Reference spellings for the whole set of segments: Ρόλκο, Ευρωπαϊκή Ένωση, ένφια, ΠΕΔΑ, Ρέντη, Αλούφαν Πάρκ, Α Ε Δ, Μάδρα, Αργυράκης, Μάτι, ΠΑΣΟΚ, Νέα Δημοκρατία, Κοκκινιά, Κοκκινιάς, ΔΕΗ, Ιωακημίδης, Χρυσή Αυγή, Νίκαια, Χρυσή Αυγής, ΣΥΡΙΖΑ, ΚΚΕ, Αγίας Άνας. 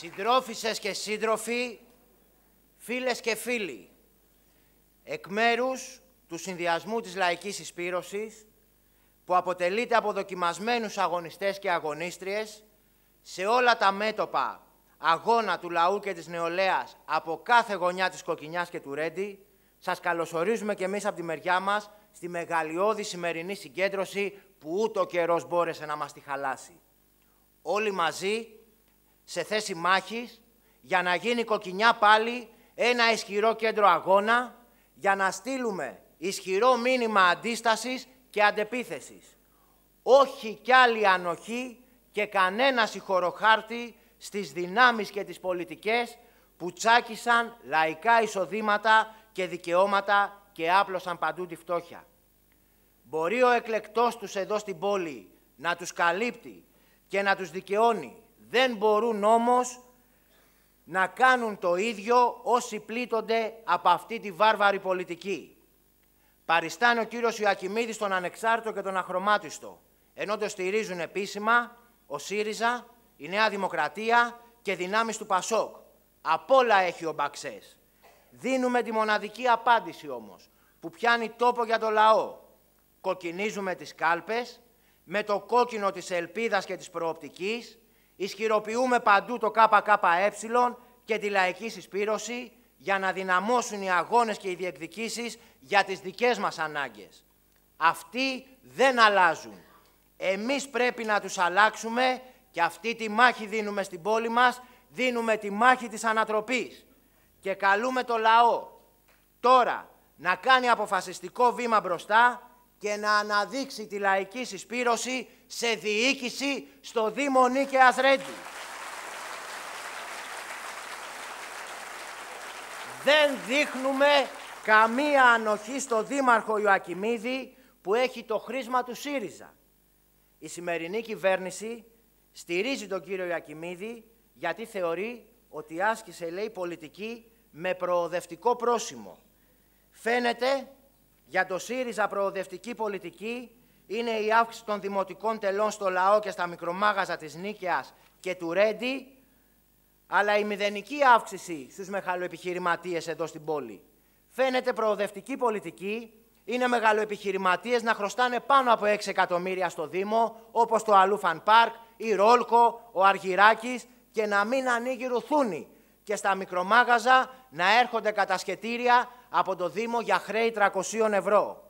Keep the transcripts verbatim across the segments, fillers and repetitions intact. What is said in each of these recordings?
Συντρόφισσες και σύντροφοι, φίλες και φίλοι, εκ μέρους του Συνδυασμού της Λαϊκής Εισπύρωσης, που αποτελείται από δοκιμασμένους αγωνιστές και αγωνίστριες σε όλα τα μέτωπα αγώνα του λαού και της νεολαίας από κάθε γωνιά της Κοκκινιάς και του Ρέντη, σας καλωσορίζουμε και εμείς από τη μεριά μας στη μεγαλειώδη σημερινή συγκέντρωση που ούτε ο καιρός μπόρεσε να μας τη χαλάσει. Όλοι μαζί, σε θέση μάχης, για να γίνει η Κοκκινιά πάλι ένα ισχυρό κέντρο αγώνα, για να στείλουμε ισχυρό μήνυμα αντίστασης και αντεπίθεσης. Όχι κι άλλη ανοχή και κανένα συγχωροχάρτη στις δυνάμεις και τις πολιτικές που τσάκισαν λαϊκά εισοδήματα και δικαιώματα και άπλωσαν παντού τη φτώχεια. Μπορεί ο εκλεκτός τους εδώ στην πόλη να τους καλύπτει και να τους δικαιώνει. Δεν μπορούν όμως να κάνουν το ίδιο όσοι πλήττονται από αυτή τη βάρβαρη πολιτική. Παριστάνει ο κύριος Ιωακημίδης τον ανεξάρτητο και τον αχρωμάτιστο, ενώ το στηρίζουν επίσημα ο ΣΥΡΙΖΑ, η Νέα Δημοκρατία και δυνάμεις του ΠΑΣΟΚ. Απ' όλα έχει ο Μπαξές. Δίνουμε τη μοναδική απάντηση όμως, που πιάνει τόπο για το λαό. Κοκκινίζουμε τις κάλπες με το κόκκινο της ελπίδας και της προοπτικής. Ισχυροποιούμε παντού το ΚΚΕ και τη λαϊκή συσπήρωση για να δυναμώσουν οι αγώνες και οι διεκδικήσεις για τις δικές μας ανάγκες. Αυτοί δεν αλλάζουν. Εμείς πρέπει να τους αλλάξουμε και αυτή τη μάχη δίνουμε στην πόλη μας, δίνουμε τη μάχη της ανατροπής. Και καλούμε το λαό τώρα να κάνει αποφασιστικό βήμα μπροστά και να αναδείξει τη λαϊκή συσπήρωση σε διοίκηση στο Δήμο Νίκαιας Ρέντη. Δεν δείχνουμε καμία ανοχή στο δήμαρχο Ιωακημίδη που έχει το χρήσμα του ΣΥΡΙΖΑ. Η σημερινή κυβέρνηση στηρίζει τον κύριο Ιακημίδη γιατί θεωρεί ότι άσκησε, λέει, πολιτική με προοδευτικό πρόσημο. Φαίνεται, για το ΣΥΡΙΖΑ προοδευτική πολιτική είναι η αύξηση των δημοτικών τελών στο λαό και στα μικρομάγαζα της Νίκαιας και του Ρέντη, αλλά η μηδενική αύξηση στους μεγαλοεπιχειρηματίες εδώ στην πόλη. Φαίνεται προοδευτική πολιτική είναι μεγαλοεπιχειρηματίες να χρωστάνε πάνω από έξι εκατομμύρια στο Δήμο, όπως το Αλούφαν Πάρκ, η Ρόλκο, ο Αργυράκης, και να μην ανοίγει ρουθούνη. Και στα μικρομάγαζα να έρχονται κατασχετήρια από το Δήμο για χρέη τριακόσια ευρώ.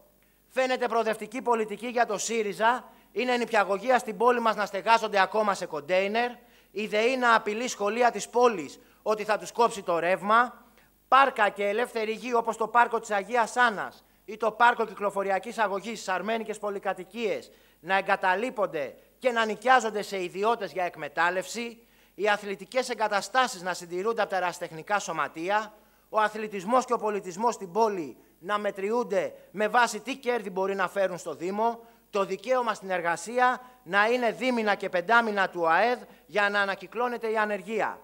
Φαίνεται προοδευτική πολιτική για το ΣΥΡΙΖΑ είναι νηπιαγωγεία στην πόλη μας να στεγάζονται ακόμα σε κοντέινερ, η ΔΕΗ να απειλεί σχολεία της πόλης ότι θα τους κόψει το ρεύμα, πάρκα και ελεύθερη γη όπως το πάρκο της Αγίας Άνας ή το πάρκο κυκλοφοριακής αγωγής στις αρμένικες πολυκατοικίες να εγκαταλείπονται και να νοικιάζονται σε ιδιώτες για εκμετάλλευση, οι αθλητικές εγκαταστάσεις να συντηρούνται από τα ερασιτεχνικά σωματεία, ο αθλητισμός και ο πολιτισμός στην πόλη να μετριούνται με βάση τι κέρδη μπορεί να φέρουν στο Δήμο, το δικαίωμα στην εργασία να είναι δίμηνα και πεντάμηνα του Α Ε Δ για να ανακυκλώνεται η ανεργία.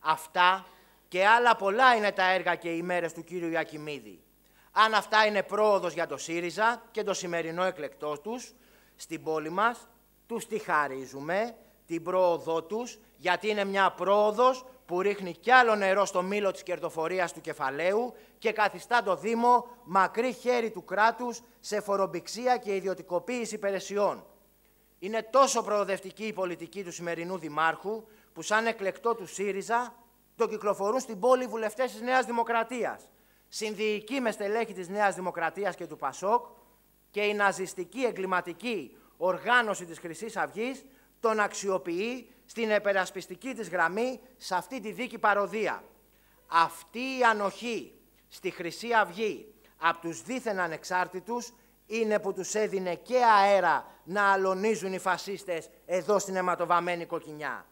Αυτά και άλλα πολλά είναι τα έργα και οι μέρες του κύριου Ιακημίδη. Αν αυτά είναι πρόοδος για το ΣΥΡΙΖΑ και το σημερινό εκλεκτό τους στην πόλη μας, τους τη χαρίζουμε την πρόοδό τους, γιατί είναι μια πρόοδος που ρίχνει κι άλλο νερό στο μήλο της κερδοφορίας του κεφαλαίου και καθιστά το Δήμο μακρύ χέρι του κράτους σε φορομπηξία και ιδιωτικοποίηση υπηρεσιών. Είναι τόσο προοδευτική η πολιτική του σημερινού Δημάρχου που σαν εκλεκτό του ΣΥΡΙΖΑ το κυκλοφορούν στην πόλη βουλευτές της Νέας Δημοκρατίας, συνδιοικοί με στελέχη της Νέας Δημοκρατίας και του ΠΑΣΟΚ και η ναζιστική εγκληματική οργάνωση της Χρυσής Αυγής τον αξιοποιεί στην επερασπιστική της γραμμή σε αυτή τη δίκη παροδία. Αυτή η ανοχή στη Χρυσή Αυγή από τους δίθεν ανεξάρτητους είναι που τους έδινε και αέρα να αλωνίζουν οι φασίστες εδώ στην αιματοβαμμένη Κοκκινιά.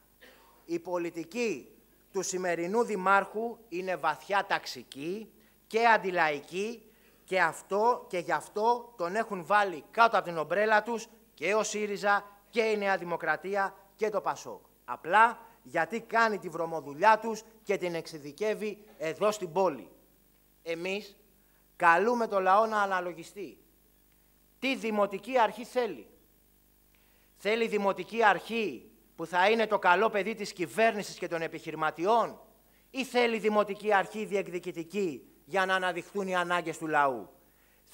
Η πολιτική του σημερινού Δημάρχου είναι βαθιά ταξική και αντιλαϊκή και, αυτό, και γι' αυτό τον έχουν βάλει κάτω από την ομπρέλα τους και ο ΣΥΡΙΖΑ και η Νέα Δημοκρατία και το ΠΑΣΟΚ. Απλά γιατί κάνει τη βρωμοδουλειά τους και την εξειδικεύει εδώ στην πόλη. Εμείς καλούμε το λαό να αναλογιστεί. Τι δημοτική αρχή θέλει. Θέλει δημοτική αρχή που θα είναι το καλό παιδί της κυβέρνησης και των επιχειρηματιών, ή θέλει δημοτική αρχή διεκδικητική για να αναδειχθούν οι ανάγκες του λαού?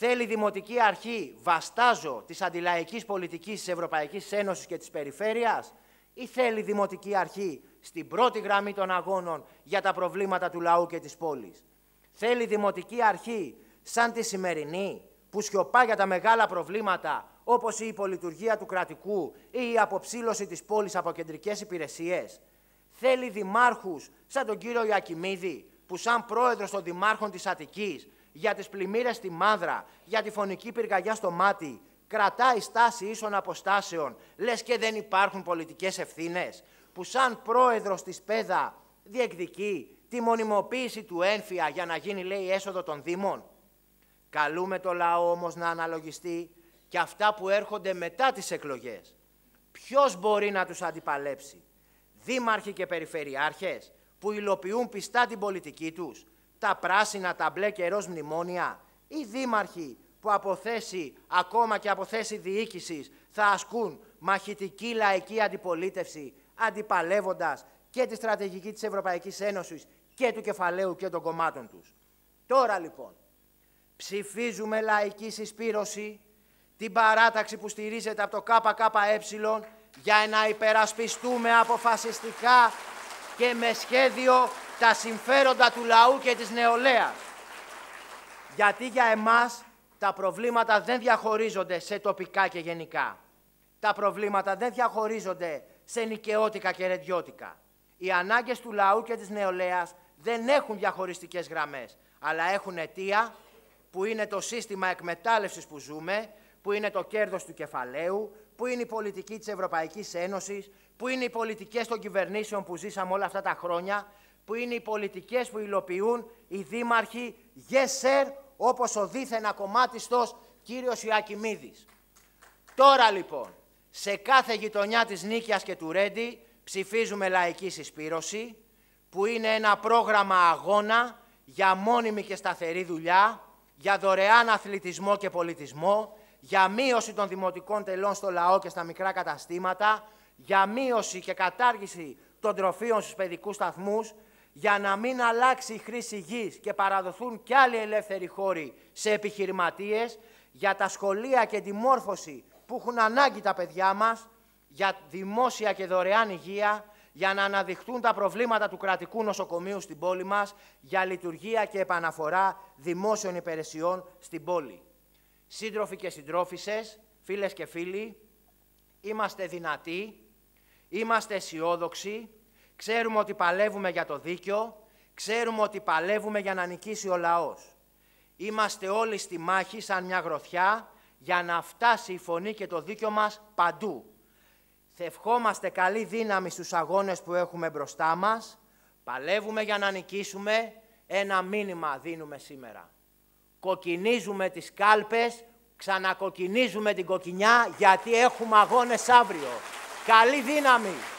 Θέλει δημοτική αρχή βαστάζω της αντιλαϊκής πολιτικής της Ευρωπαϊκής Ένωσης και της Περιφέρειας, ή θέλει δημοτική αρχή στην πρώτη γραμμή των αγώνων για τα προβλήματα του λαού και της πόλης? Θέλει δημοτική αρχή σαν τη σημερινή, που σιωπά για τα μεγάλα προβλήματα, όπως η υπολειτουργία του κρατικού ή η αποψήλωση της πόλης από κεντρικές υπηρεσίες? Θέλει δημάρχους σαν τον κύριο Ιακημίδη, που σαν πρόεδρος των δημάρχων της Αττικής για τις πλημμύρες στη Μάδρα, για τη φωνική πυρκαγιά στο Μάτι, κρατάει στάση ίσων αποστάσεων, λες και δεν υπάρχουν πολιτικές ευθύνες? Που σαν πρόεδρος της ΠΕΔΑ διεκδικεί τη μονιμοποίηση του ένφια για να γίνει, λέει, έσοδο των Δήμων? Καλούμε το λαό όμως να αναλογιστεί και αυτά που έρχονται μετά τις εκλογές. Ποιος μπορεί να τους αντιπαλέψει? Δήμαρχοι και περιφερειάρχες που υλοποιούν πιστά την πολιτική τους, τα πράσινα, τα μπλε καιρός μνημόνια, ή δήμαρχοι που από θέση, ακόμα και από θέση διοίκησης, θα ασκούν μαχητική λαϊκή αντιπολίτευση, αντιπαλεύοντας και τη στρατηγική της Ευρωπαϊκής Ένωσης και του κεφαλαίου και των κομμάτων τους. Τώρα λοιπόν, ψηφίζουμε λαϊκή συσπήρωση, την παράταξη που στηρίζεται από το ΚΚΕ για να υπερασπιστούμε αποφασιστικά και με σχέδιο τα συμφέροντα του λαού και της νεολαίας. Γιατί για εμάς τα προβλήματα δεν διαχωρίζονται σε τοπικά και γενικά. Τα προβλήματα δεν διαχωρίζονται σε νοικαιώτικα και ρεντιώτικα. Οι ανάγκες του λαού και της νεολαίας δεν έχουν διαχωριστικές γραμμές, αλλά έχουν αιτία, που είναι το σύστημα εκμετάλλευσης που ζούμε, που είναι το κέρδος του κεφαλαίου, που είναι η πολιτική της Ευρωπαϊκής Ένωσης, που είναι οι πολιτικές των κυβερνήσεων που ζήσαμε όλα αυτά τα χρόνια, που είναι οι πολιτικές που υλοποιούν οι δήμαρχοι yes sir, όπως ο δίθεν ακομμάτιστος κύριος Ιωακειμίδης. Τώρα λοιπόν, σε κάθε γειτονιά της Νίκαιας και του Ρέντη ψηφίζουμε λαϊκή συσπήρωση, που είναι ένα πρόγραμμα αγώνα για μόνιμη και σταθερή δουλειά, για δωρεάν αθλητισμό και πολιτισμό, για μείωση των δημοτικών τελών στο λαό και στα μικρά καταστήματα, για μείωση και κατάργηση των τροφίων στους παιδικούς σταθμούς, για να μην αλλάξει η χρήση γης και παραδοθούν κι άλλοι ελεύθεροι χώροι σε επιχειρηματίες, για τα σχολεία και τη μόρφωση που έχουν ανάγκη τα παιδιά μας, για δημόσια και δωρεάν υγεία, για να αναδειχθούν τα προβλήματα του κρατικού νοσοκομείου στην πόλη μας, για λειτουργία και επαναφορά δημόσιων υπηρεσιών στην πόλη. Σύντροφοι και συντρόφισσες, φίλες και φίλοι, είμαστε δυνατοί, είμαστε αισιόδοξοι, ξέρουμε ότι παλεύουμε για το δίκαιο, ξέρουμε ότι παλεύουμε για να νικήσει ο λαός. Είμαστε όλοι στη μάχη σαν μια γροθιά για να φτάσει η φωνή και το δίκαιο μας παντού. Ευχόμαστε καλή δύναμη στους αγώνες που έχουμε μπροστά μας. Παλεύουμε για να νικήσουμε. Ένα μήνυμα δίνουμε σήμερα. Κοκκινίζουμε τις κάλπες, ξανακοκκινίζουμε την Κοκκινιά, γιατί έχουμε αγώνες αύριο. Καλή δύναμη!